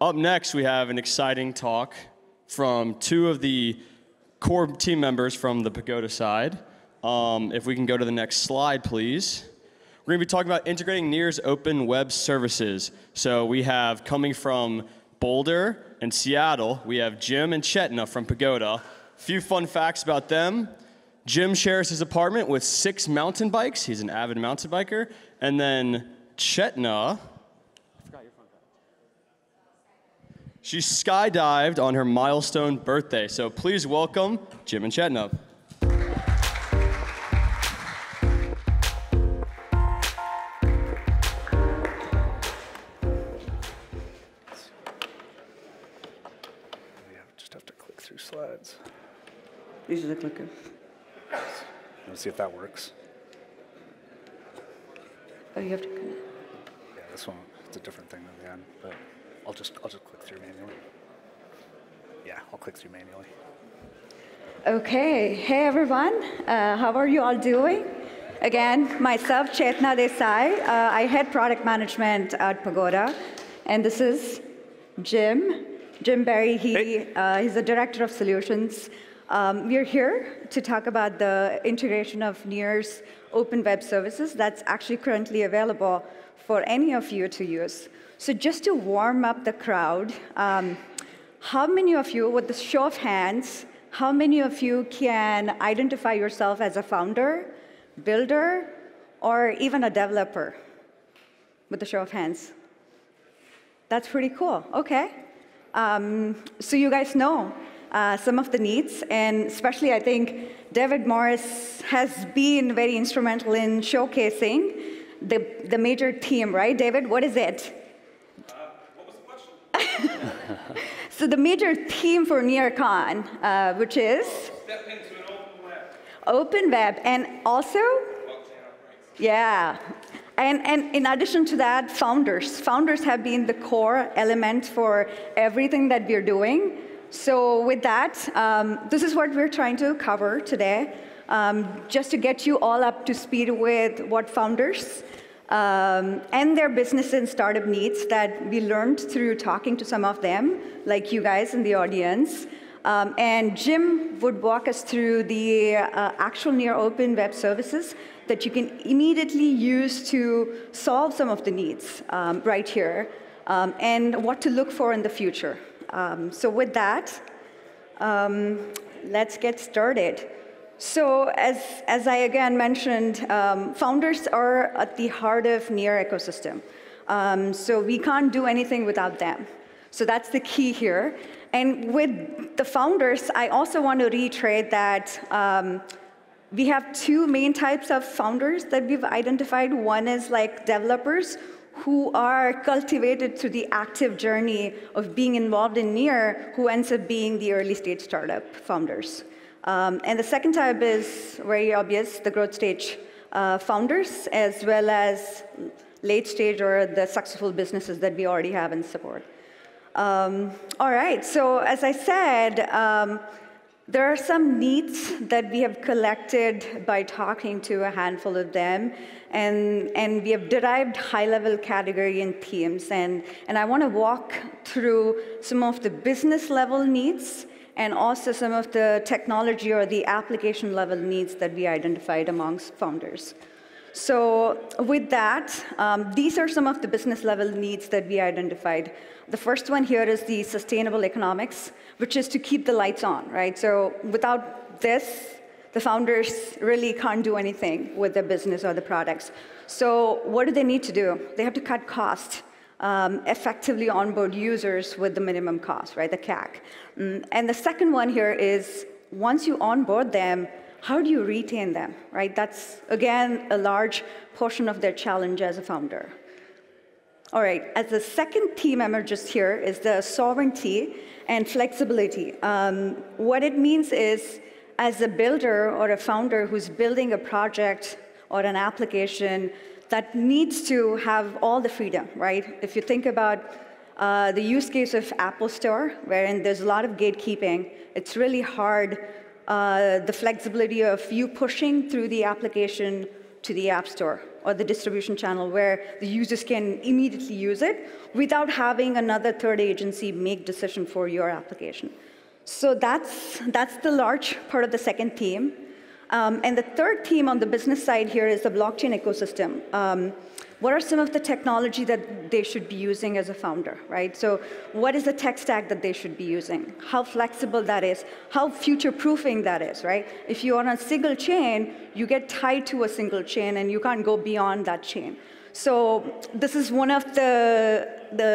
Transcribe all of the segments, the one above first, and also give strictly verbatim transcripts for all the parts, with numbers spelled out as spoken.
Up next, we have an exciting talk from two of the core team members from the Pagoda side. Um, if we can go to the next slide, please. We're going to be talking about integrating NEAR's open web services. So we have, coming from Boulder and Seattle, we have Jim and Chetna from Pagoda. A few fun facts about them. Jim shares his apartment with six mountain bikes. He's an avid mountain biker. And then Chetna, I forgot your phone card. She skydived on her milestone birthday. So please welcome Jim and Chetna. These are the clicker. Let's see if that works. Oh, you have to connect. Yeah, this one, it's a different thing than the end, but I'll just, I'll just click through manually. Yeah, I'll click through manually. OK. Hey, everyone. Uh, how are you all doing? Again, myself, Chetna Desai. Uh, I head product management at Pagoda. And this is Jim. Jim Berry, he, hey. uh, he's the director of solutions. Um, we're here to talk about the integration of NEAR's open web services that's actually currently available for any of you to use. So just to warm up the crowd, um, how many of you, with the show of hands, how many of you can identify yourself as a founder, builder, or even a developer? With the show of hands. That's pretty cool. OK. Um, so you guys know Uh, some of the needs, and especially I think David Morris has been very instrumental in showcasing the, the major theme, right? David, what is it? Uh, what was the question? So the major theme for NEARCON, uh, which is? Step into an open web. Open web, and also? Yeah. And, and in addition to that, founders. Founders have been the core element for everything that we're doing. So with that, um, this is what we're trying to cover today, um, just to get you all up to speed with what founders um, and their business and startup needs that we learned through talking to some of them, like you guys in the audience. Um, and Jim would walk us through the uh, actual NEAR open web services that you can immediately use to solve some of the needs um, right here, um, and what to look for in the future. Um, so with that, um, let's get started. So as, as I again mentioned, um, founders are at the heart of NEAR ecosystem. Um, so we can't do anything without them. So that's the key here. And with the founders, I also want to reiterate that um, we have two main types of founders that we've identified. One is like developers, who are cultivated through the active journey of being involved in NEAR, who ends up being the early stage startup founders. Um, and the second type is very obvious, the growth stage uh, founders, as well as late stage or the successful businesses that we already have in support. Um, all right, so as I said, um, there are some needs that we have collected by talking to a handful of them, and, and we have derived high-level category and themes. And, and I want to walk through some of the business-level needs and also some of the technology or the application-level needs that we identified amongst founders. So with that, um, these are some of the business-level needs that we identified. The first one here is the sustainable economics, which is to keep the lights on, right? So without this, the founders really can't do anything with their business or the products. So what do they need to do? They have to cut costs, um, effectively onboard users with the minimum cost, right, the C A C. And the second one here is once you onboard them, how do you retain them, right? That's, again, a large portion of their challenge as a founder. All right, as the second theme emerges here is the sovereignty and flexibility. Um, what it means is, as a builder or a founder who's building a project or an application that needs to have all the freedom, right? If you think about uh, the use case of Apple Store, wherein there's a lot of gatekeeping, it's really hard. Uh, the flexibility of you pushing through the application to the App Store or the distribution channel where the users can immediately use it without having another third agency make decision for your application. So that's, that's the large part of the second theme. Um, and the third theme on the business side here is the blockchain ecosystem. Um, what are some of the technology that they should be using as a founder, right? So what is the tech stack that they should be using? How flexible that is, how future-proofing that is, right? If you're on a single chain, you get tied to a single chain and you can't go beyond that chain. So this is one of the, the,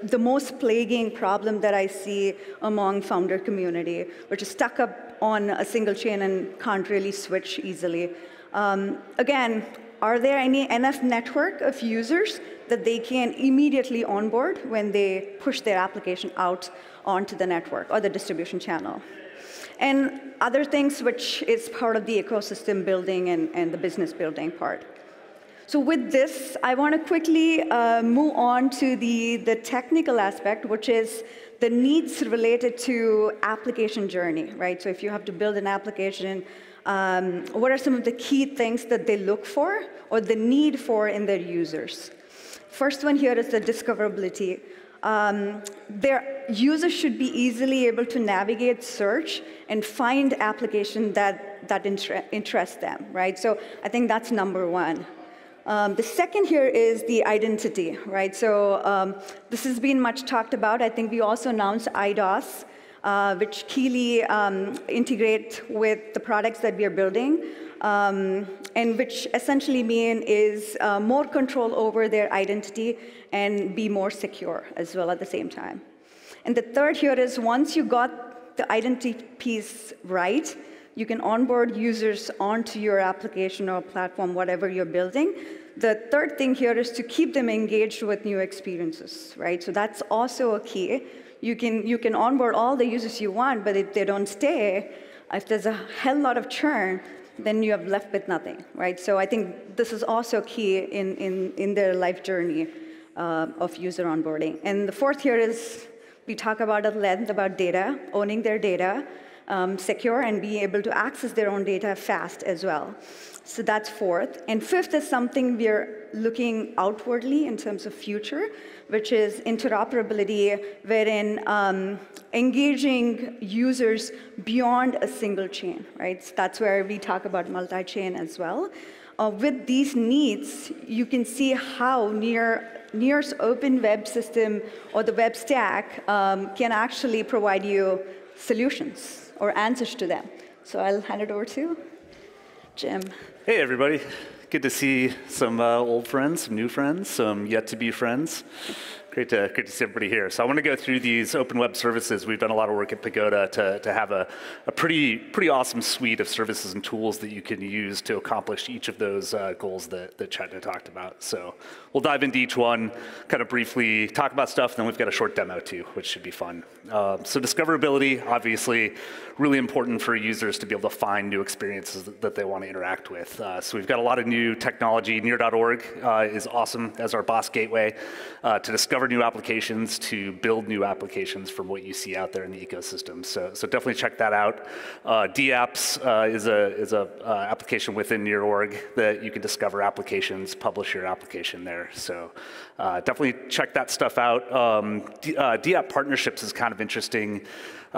the, the most plaguing problem that I see among founder community, which is stuck up on a single chain and can't really switch easily. Um, again, are there any enough network of users that they can immediately onboard when they push their application out onto the network or the distribution channel? And other things which is part of the ecosystem building and, and the business building part. So with this, I want to quickly uh, move on to the, the technical aspect, which is the needs related to application journey, right? So if you have to build an application, um, what are some of the key things that they look for or the need for in their users? First one here is the discoverability. Um, their users should be easily able to navigate, search, and find application that, that inter interests them, right? So I think that's number one. Um, the second here is the identity, right? So um, this has been much talked about. I think we also announced I D O S, uh, which keenly um, integrate with the products that we are building, um, and which essentially mean is uh, more control over their identity and be more secure as well at the same time. And the third here is once you got the identity piece right, you can onboard users onto your application or platform, whatever you're building. The third thing here is to keep them engaged with new experiences, right? So that's also a key. You can, you can onboard all the users you want, but if they don't stay, if there's a hell lot of churn, then you have left with nothing, right? So I think this is also key in, in, in their life journey uh, of user onboarding. And the fourth here is we talk about at length about data, owning their data, Um, secure and be able to access their own data fast as well. So that's fourth. And fifth is something we're looking outwardly in terms of future, which is interoperability, wherein um, engaging users beyond a single chain, right? So that's where we talk about multi-chain as well. Uh, with these needs, you can see how NEAR, NEAR's open web system or the web stack um, can actually provide you solutions or answers to them. So I'll hand it over to Jim. Hey, everybody. Good to see some uh, old friends, some new friends, some yet-to-be friends. Great to, great to see everybody here. So I want to go through these open web services. We've done a lot of work at Pagoda to, to have a, a pretty, pretty awesome suite of services and tools that you can use to accomplish each of those uh, goals that, that Chetna talked about. So we'll dive into each one, kind of briefly talk about stuff, and then we've got a short demo too, which should be fun. Uh, so discoverability, obviously, really important for users to be able to find new experiences that, that they want to interact with. Uh, so we've got a lot of new technology. NEAR dot org uh, is awesome as our boss gateway uh, to discover new applications, to build new applications from what you see out there in the ecosystem. So, so definitely check that out. Uh, DApps uh, is a, is a uh, application within NEAR dot org that you can discover applications, publish your application there. So uh, definitely check that stuff out. Um, uh, DApp partnerships is kind of interesting.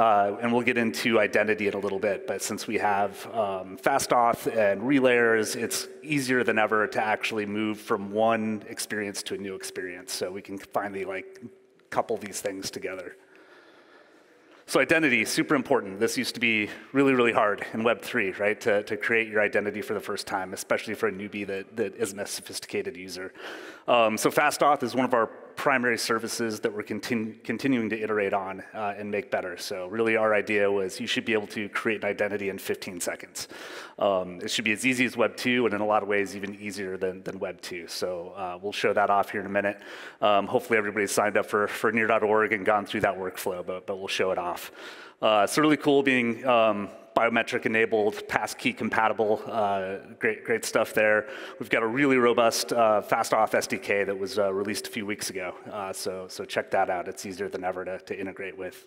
Uh, and we'll get into identity in a little bit, but since we have um, FastAuth and relayers, it's easier than ever to actually move from one experience to a new experience. So we can finally like couple these things together. So identity, super important. This used to be really, really hard in Web three, right? To, to create your identity for the first time, especially for a newbie that, that isn't a sophisticated user. Um, so FastAuth is one of our primary services that we're continu continuing to iterate on uh, and make better. So really our idea was you should be able to create an identity in fifteen seconds. Um, it should be as easy as Web two, and in a lot of ways even easier than, than Web two. So uh, we'll show that off here in a minute. Um, hopefully everybody's signed up for, for NEAR dot org and gone through that workflow, but, but we'll show it off. Uh, it's really cool being um, biometric enabled, passkey compatible, uh, great, great stuff there. We've got a really robust uh, FastAuth S D K that was uh, released a few weeks ago. Uh, so, so check that out. It's easier than ever to, to integrate with,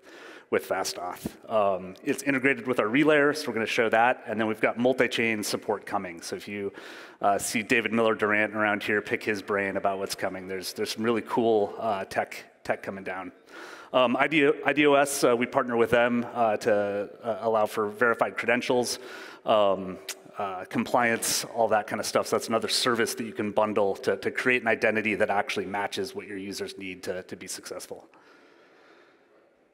with FastAuth. Um, it's integrated with our relayer, so we're going to show that. And then we've got multi-chain support coming. So if you uh, see David Miller Durant around here, pick his brain about what's coming. There's, there's some really cool uh, tech, tech coming down. Um, I D O S, uh, we partner with them uh, to uh, allow for verified credentials, um, uh, compliance, all that kind of stuff. So that's another service that you can bundle to, to create an identity that actually matches what your users need to, to be successful.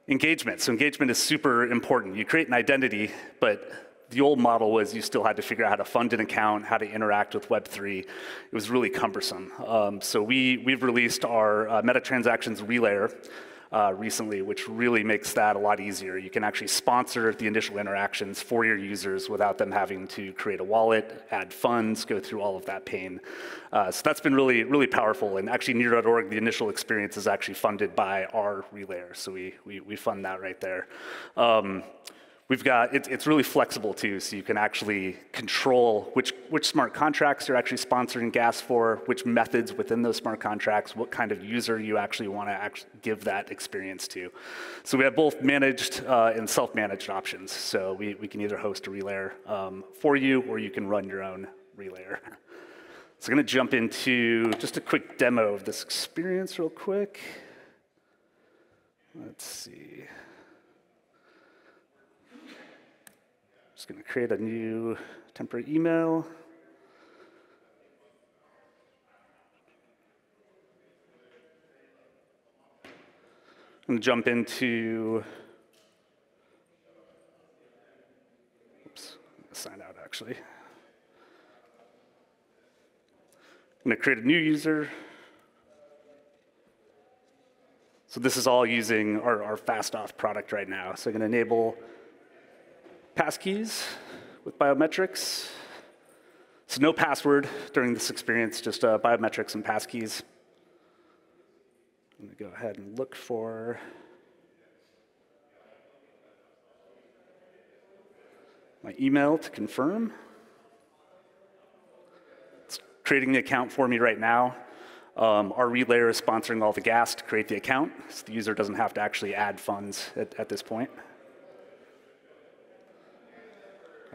Engagement. So engagement is super important. You create an identity, but the old model was you still had to figure out how to fund an account, how to interact with Web three. It was really cumbersome. Um, so we, we've released our uh, Meta Transactions Relayer Uh, recently, which really makes that a lot easier. You can actually sponsor the initial interactions for your users without them having to create a wallet, add funds, go through all of that pain. Uh, so that's been really, really powerful. And actually, near dot org, the initial experience is actually funded by our relayer. So we, we, we fund that right there. Um, We've got, it, it's really flexible too, so you can actually control which, which smart contracts you're actually sponsoring gas for, which methods within those smart contracts, what kind of user you actually want to give that experience to. So we have both managed uh, and self-managed options. So we, we can either host a relayer um, for you, or you can run your own relayer. So I'm going to jump into just a quick demo of this experience real quick. Let's see. Just going to create a new temporary email. I'm going to jump into, oops, I'm going to sign out actually. I'm going to create a new user. So this is all using our, our FastAuth product right now. So I'm going to enable passkeys with biometrics. So no password during this experience, just uh, biometrics and passkeys. I'm going to go ahead and look for my email to confirm. It's creating the account for me right now. Um, our relayer is sponsoring all the gas to create the account, so the user doesn't have to actually add funds at, at this point.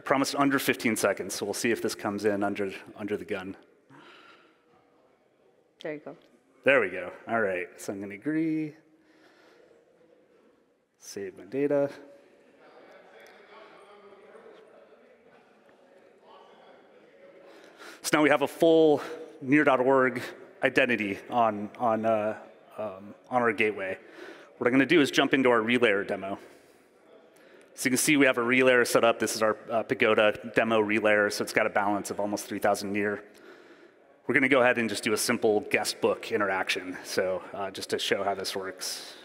Promised under fifteen seconds, so we'll see if this comes in under under the gun. There you go. There we go. All right, so I'm going to agree. Save my data. So now we have a full near dot org identity on on uh, um, on our gateway. What I'm going to do is jump into our relayer demo. So you can see we have a relayer set up. This is our uh, Pagoda demo relayer, so it's got a balance of almost three thousand near. We're going to go ahead and just do a simple guest book interaction, so uh, just to show how this works.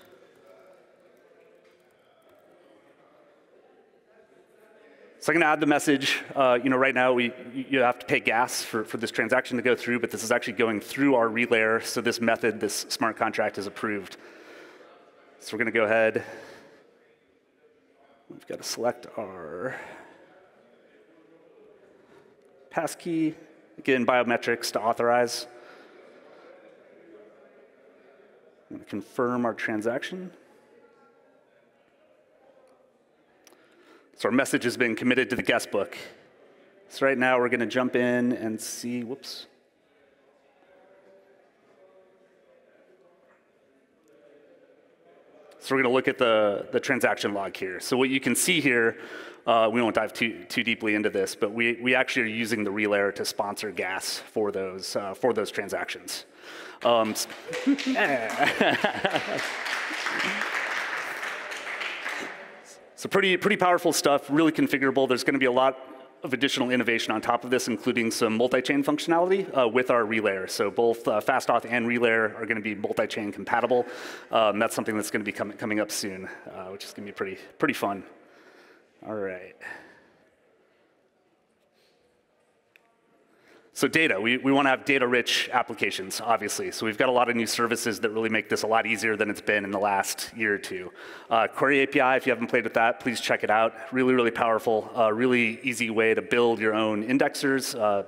So I'm going to add the message. Uh, you know, right now we you have to pay gas for, for this transaction to go through, but this is actually going through our relayer, so this method, this smart contract, is approved. So we're going to go ahead. We've got to select our passkey, again, biometrics to authorize. I'm going to confirm our transaction. So our message has been committed to the guest book. So right now we're going to jump in and see, whoops. So we're going to look at the, the transaction log here. So what you can see here, uh, we won't dive too, too deeply into this, but we, we actually are using the relayer to sponsor gas for those, uh, for those transactions. Um, so pretty, pretty powerful stuff, really configurable. There's going to be a lot of additional innovation on top of this, including some multi-chain functionality uh, with our relayer. So both uh, FastAuth and relayer are going to be multi-chain compatible. Um, that's something that's going to be com coming up soon, uh, which is going to be pretty, pretty fun. All right. So data, we, we want to have data-rich applications, obviously. So we've got a lot of new services that really make this a lot easier than it's been in the last year or two. Uh, Query A P I, if you haven't played with that, please check it out. Really, really powerful, uh, really easy way to build your own indexers, uh,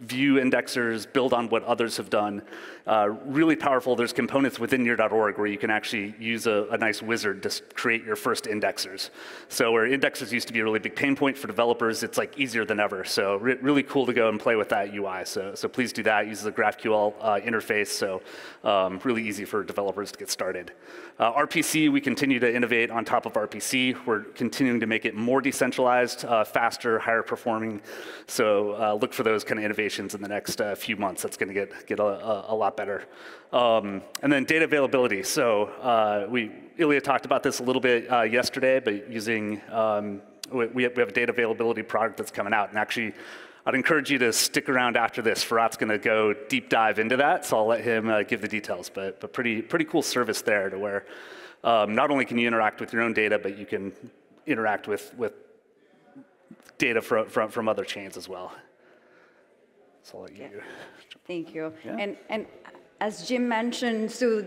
view indexers, build on what others have done. Uh, really powerful. There's components within near dot org where you can actually use a, a nice wizard to create your first indexers. So where indexers used to be a really big pain point for developers, it's like easier than ever. So re really cool to go and play with that U I. So, so please do that. Use the GraphQL uh, interface. So um, really easy for developers to get started. Uh, R P C, we continue to innovate on top of R P C. We're continuing to make it more decentralized, uh, faster, higher performing. So uh, look for those kind of innovations in the next uh, few months. That's going to get get a, a lot better. Um, and then data availability. So uh, we Ilya talked about this a little bit uh, yesterday, but using um, we, we have a data availability product that's coming out. And actually, I'd encourage you to stick around after this. Farhat's going to go deep dive into that, so I'll let him uh, give the details. But but pretty pretty cool service there, to where um, not only can you interact with your own data, but you can interact with with data from from, from other chains as well. So I'll let you. Yeah. Thank you. Yeah. And, and as Jim mentioned, so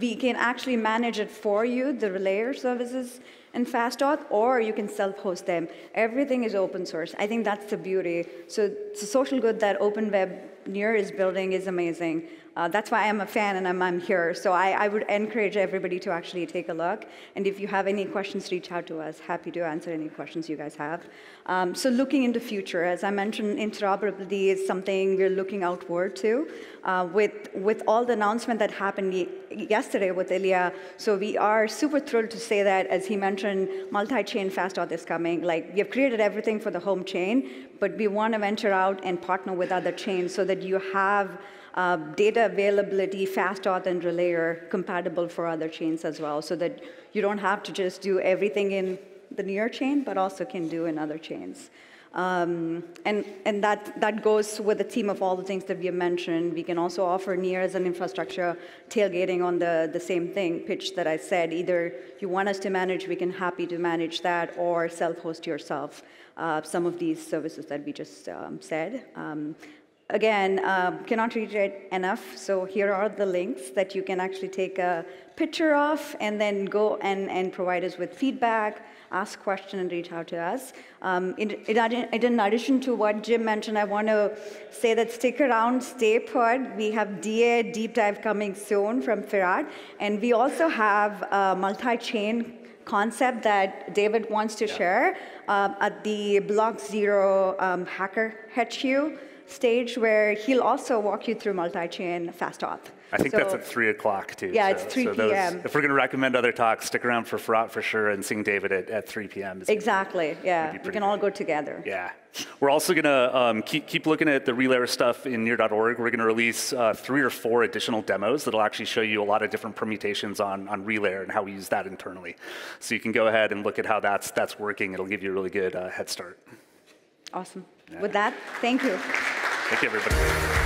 we can actually manage it for you, the relayer services in FastAuth, or you can self-host them. Everything is open source. I think that's the beauty. So it's a social good that Open Web Near is building is amazing. Uh, that's why I'm a fan and I'm, I'm here. So I, I would encourage everybody to actually take a look. And if you have any questions, reach out to us. Happy to answer any questions you guys have. Um, so looking into future, as I mentioned, interoperability is something we're looking outward to. Uh, with, with all the announcement that happened yesterday with Ilya, so we are super thrilled to say that, as he mentioned, multi-chain FastAuth is coming. Like, we have created everything for the home chain, but we want to venture out and partner with other chains so that you have Uh, data availability, FastAuth, and Relayer compatible for other chains as well, so that you don't have to just do everything in the Near chain, but also can do in other chains. Um, and and that, that goes with the theme of all the things that we have mentioned. We can also offer Near as an infrastructure, tailgating on the, the same thing, pitch that I said. Either you want us to manage, we can happy to manage that, or self-host yourself uh, some of these services that we just um, said. Um, Again, uh, cannot reiterate enough, so here are the links that you can actually take a picture of and then go and, and provide us with feedback, ask questions, and reach out to us. Um, in, in addition to what Jim mentioned, I want to say that stick around, stay put. We have D A Deep Dive coming soon from Farhat, and we also have a multi-chain concept that David wants to yeah. share uh, at the Block Zero um, Hacker H Q. Stage where he'll also walk you through multi-chain FastAuth. I think so, that's at three o'clock, too. Yeah, so, it's three p m So if we're going to recommend other talks, stick around for Farhat for sure, and seeing David at, at three p m Exactly, be, yeah. We can good. all go together. Yeah. We're also going to um, keep, keep looking at the Relayer stuff in near dot org. We're going to release uh, three or four additional demos that will actually show you a lot of different permutations on, on Relayer and how we use that internally. So you can go ahead and look at how that's, that's working. It'll give you a really good uh, head start. Awesome. Yeah. With that, thank you. Thank you, everybody.